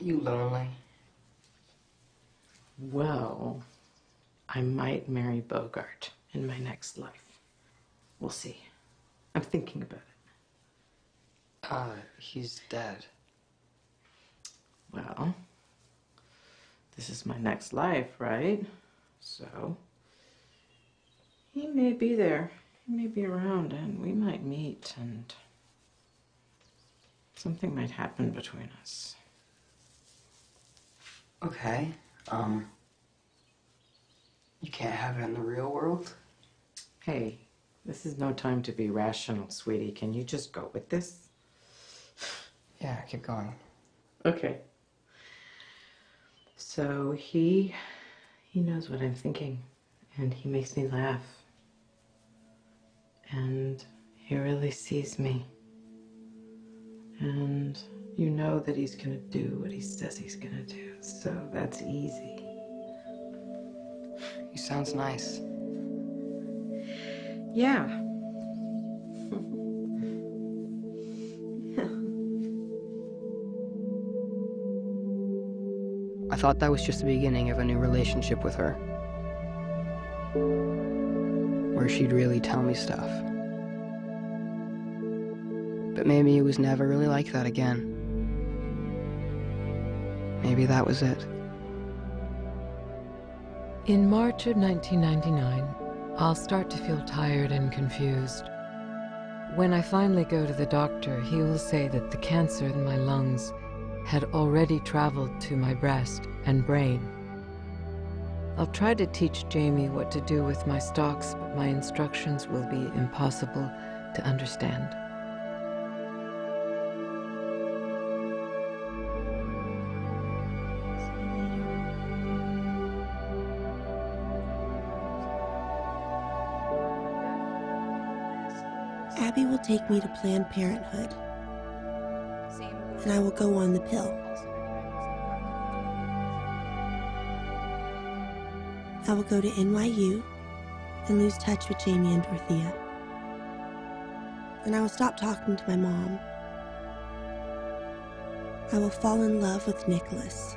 You lonely? Well, I might marry Bogart in my next life. We'll see. I'm thinking about it. He's dead. Well, this is my next life, right? So, he may be there. He may be around, and we might meet, and something might happen between us. Okay, you can't have it in the real world? Hey, this is no time to be rational, sweetie. Can you just go with this? Yeah, keep going. Okay. So he knows what I'm thinking, and he makes me laugh. And he really sees me. And you know that he's gonna do what he says he's gonna do, so that's easy. He sounds nice. Yeah. Yeah. I thought that was just the beginning of a new relationship with her, where she'd really tell me stuff. But maybe it was never really like that again. Maybe that was it. In March of 1999, I'll start to feel tired and confused. When I finally go to the doctor, he will say that the cancer in my lungs had already traveled to my breast and brain. I'll try to teach Jamie what to do with my stocks, but my instructions will be impossible to understand. Abby will take me to Planned Parenthood, and I will go on the pill. I will go to NYU and lose touch with Jamie and Dorothea. And I will stop talking to my mom. I will fall in love with Nicholas.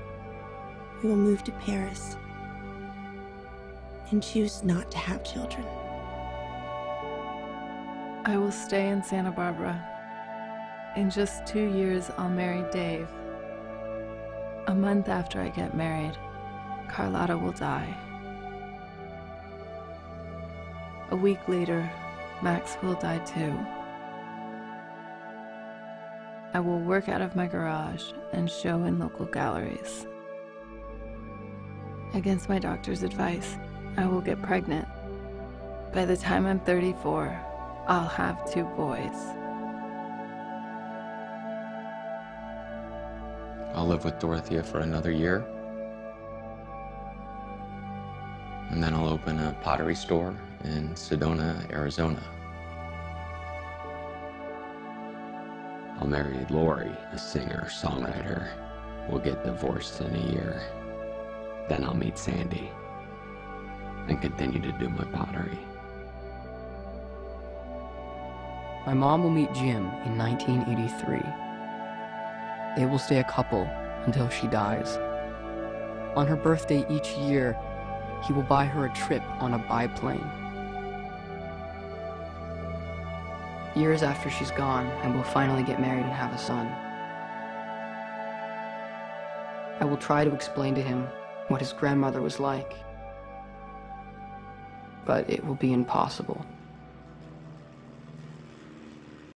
We will move to Paris and choose not to have children. I will stay in Santa Barbara. In just 2 years, I'll marry Dave. A month after I get married, Carlotta will die. A week later, Max will die too. I will work out of my garage and show in local galleries. Against my doctor's advice, I will get pregnant. By the time I'm 34, I'll have 2 boys. I'll live with Dorothea for another year. And then I'll open a pottery store in Sedona, Arizona. I'll marry Lori, a singer, songwriter. We'll get divorced in a year. Then I'll meet Sandy and continue to do my pottery. My mom will meet Jim in 1983. They will stay a couple until she dies. On her birthday each year, he will buy her a trip on a biplane. Years after she's gone, I will finally get married and have a son. I will try to explain to him what his grandmother was like, but it will be impossible.